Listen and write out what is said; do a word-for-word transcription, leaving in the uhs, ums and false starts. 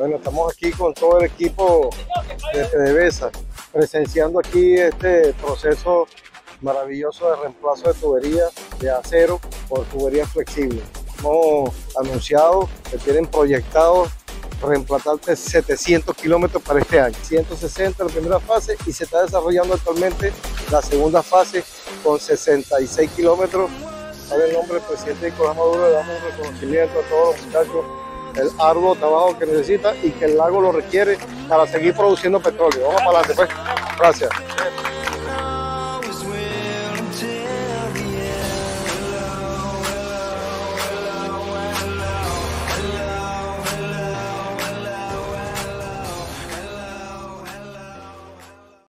Bueno, estamos aquí con todo el equipo de P D V S A, presenciando aquí este proceso maravilloso de reemplazo de tuberías de acero por tuberías flexibles. Hemos anunciado que tienen proyectado reemplazar setecientos kilómetros para este año, ciento sesenta en la primera fase, y se está desarrollando actualmente la segunda fase con sesenta y seis kilómetros. Ahora, en nombre del presidente Nicolás Maduro, le damos un reconocimiento a todos los muchachos, el arduo trabajo que necesita y que el lago lo requiere para seguir produciendo petróleo. Vamos para adelante, pues. Gracias.